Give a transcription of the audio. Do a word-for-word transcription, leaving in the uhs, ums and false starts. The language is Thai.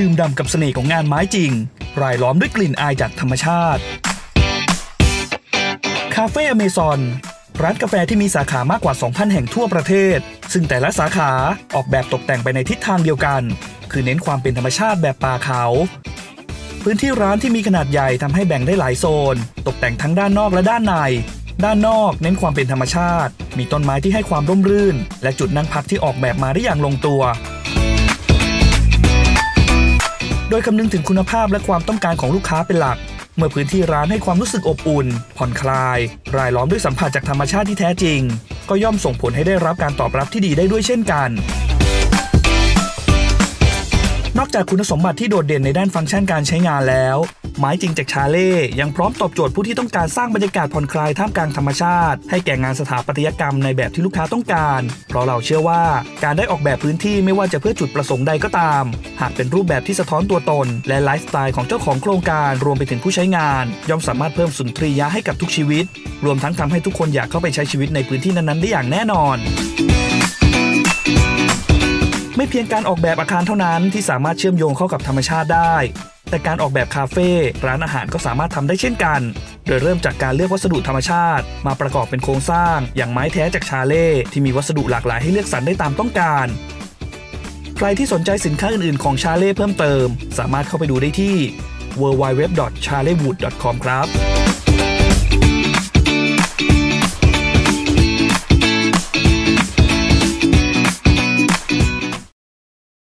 ดื่มด่ำกับเสน่ห์ของงานไม้จริงรายล้อมด้วยกลิ่นอายจากธรรมชาติคาเฟ่อเมซอนร้านกาแฟที่มีสาขามากกว่า สองพัน แห่งทั่วประเทศซึ่งแต่ละสาขาออกแบบตกแต่งไปในทิศทางเดียวกันคือเน้นความเป็นธรรมชาติแบบป่าเขาพื้นที่ร้านที่มีขนาดใหญ่ทำให้แบ่งได้หลายโซนตกแต่งทั้งด้านนอกและด้านในด้านนอกเน้นความเป็นธรรมชาติมีต้นไม้ที่ให้ความร่มรื่นและจุดนั่งพักที่ออกแบบมาได้อย่างลงตัวโดยคำนึงถึงคุณภาพและความต้องการของลูกค้าเป็นหลักเมื่อพื้นที่ร้านให้ความรู้สึกอบอุ่นผ่อนคลายรายล้อมด้วยสัมผัสจากธรรมชาติที่แท้จริงก็ย่อมส่งผลให้ได้รับการตอบรับที่ดีได้ด้วยเช่นกันนอกจากคุณสมบัติที่โดดเด่นในด้านฟังก์ชันการใช้งานแล้วไม้จริงจากชาเล่ยังพร้อมตอบโจทย์ผู้ที่ต้องการสร้างบรรยากาศผ่อนคลายท่ามกลางธรรมชาติให้แก่งานสถาปัตยกรรมในแบบที่ลูกค้าต้องการเพราะเราเชื่อว่าการได้ออกแบบพื้นที่ไม่ว่าจะเพื่อจุดประสงค์ใดก็ตามหากเป็นรูปแบบที่สะท้อนตัวตนและไลฟ์สไตล์ของเจ้าของโครงการรวมไปถึงผู้ใช้งานย่อมสามารถเพิ่มสุนทรียะให้กับทุกชีวิตรวมทั้งทำให้ทุกคนอยากเข้าไปใช้ชีวิตในพื้นที่นั้นๆได้อย่างแน่นอนไม่เพียงการออกแบบอาคารเท่านั้นที่สามารถเชื่อมโยงเข้ากับธรรมชาติได้แต่การออกแบบคาเฟ่ร้านอาหารก็สามารถทำได้เช่นกันโดยเริ่มจากการเลือกวัสดุธรรมชาติมาประกอบเป็นโครงสร้างอย่างไม้แท้จากชาเล่ที่มีวัสดุหลากหลายให้เลือกสรรได้ตามต้องการใครที่สนใจสินค้าอื่นๆของชาเล่เพิ่มเติมสามารถเข้าไปดูได้ที่ ดับเบิลยู ดับเบิลยู ดับเบิลยู ดอท ชาเลวูด ดอท คอม ครับ